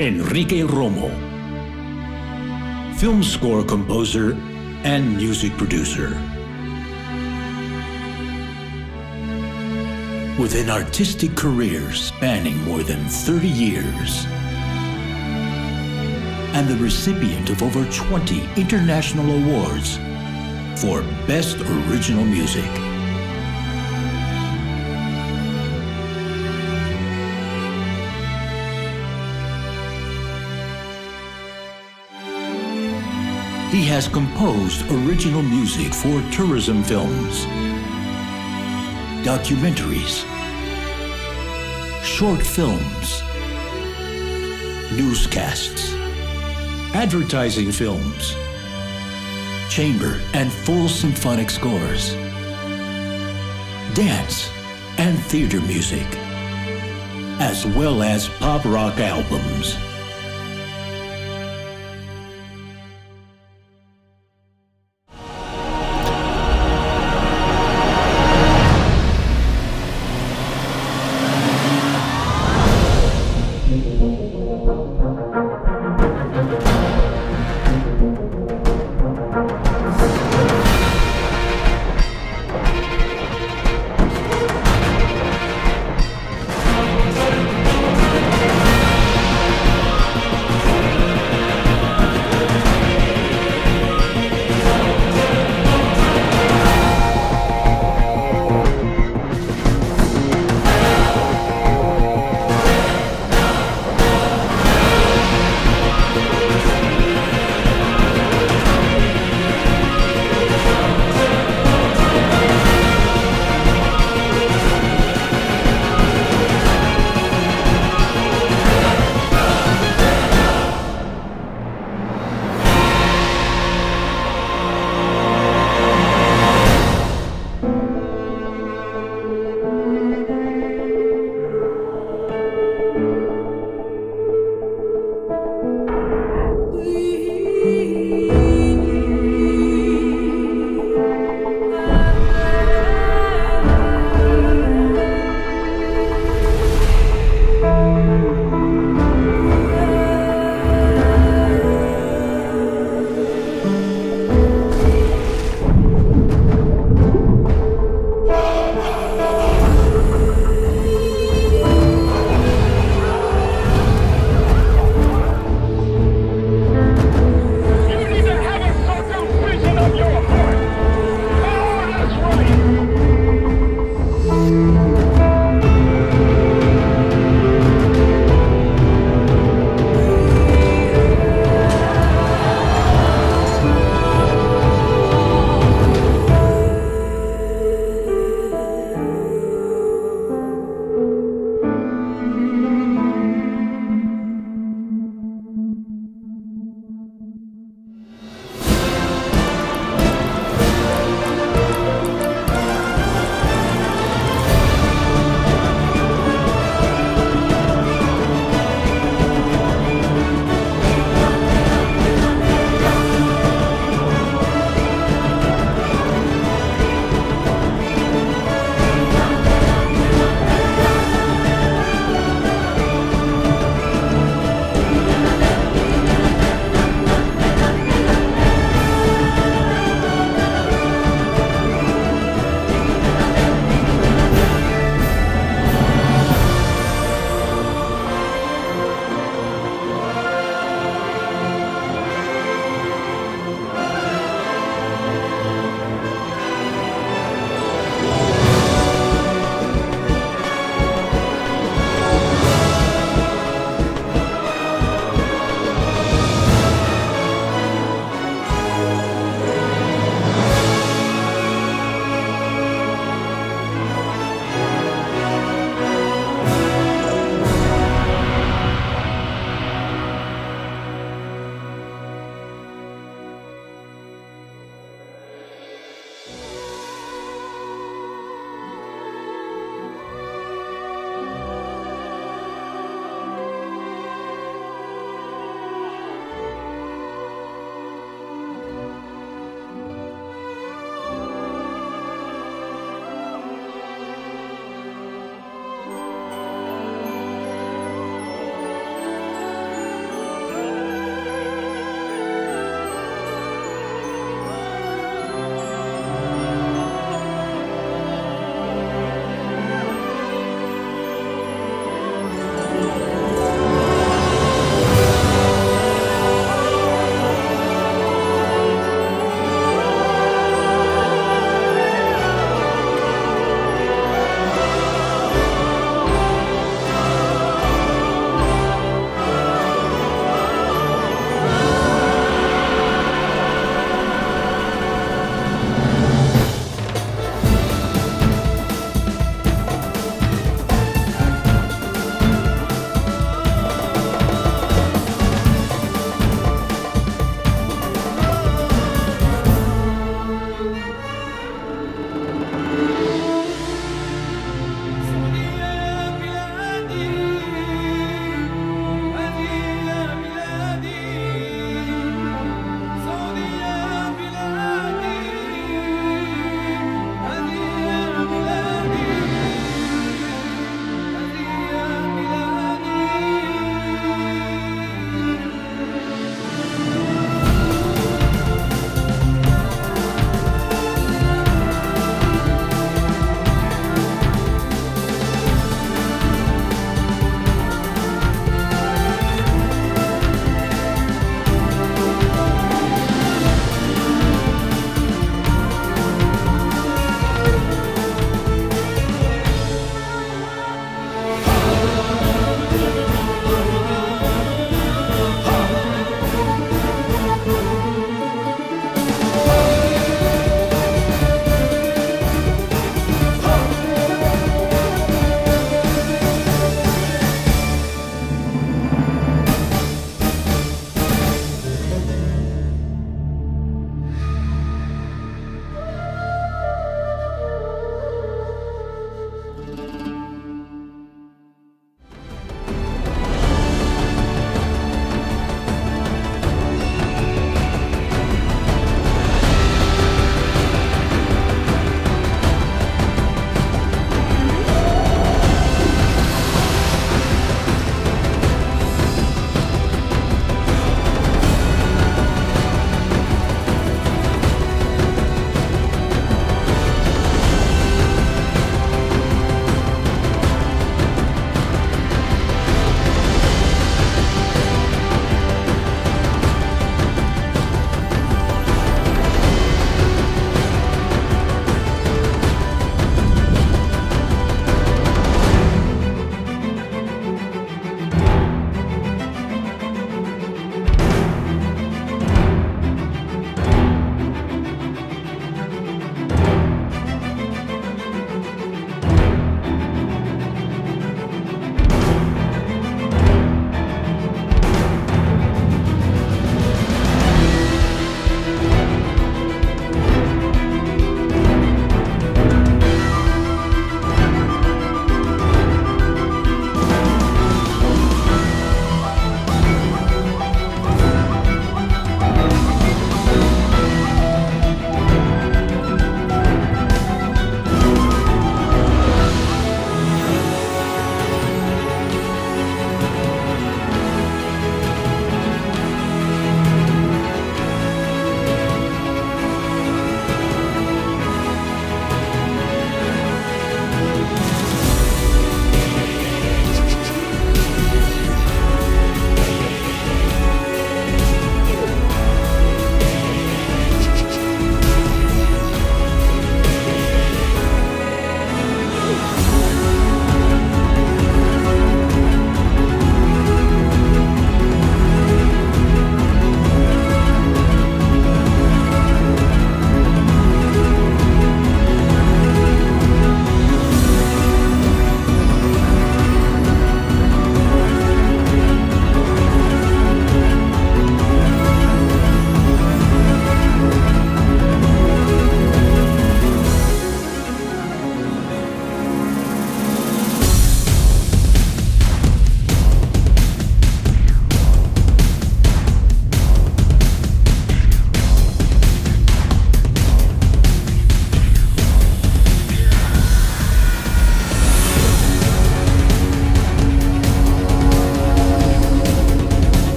Enrique Romo, film score composer and music producer. With an artistic career spanning more than 30 years, and the recipient of over 20 international awards for Best Original Music. He has composed original music for tourism films, documentaries, short films, newscasts, advertising films, chamber and full symphonic scores, dance and theater music, as well as pop rock albums.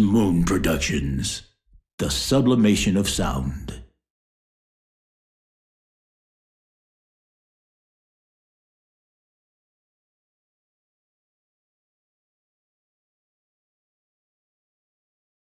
Moon Productions, The Sublimation of Sound.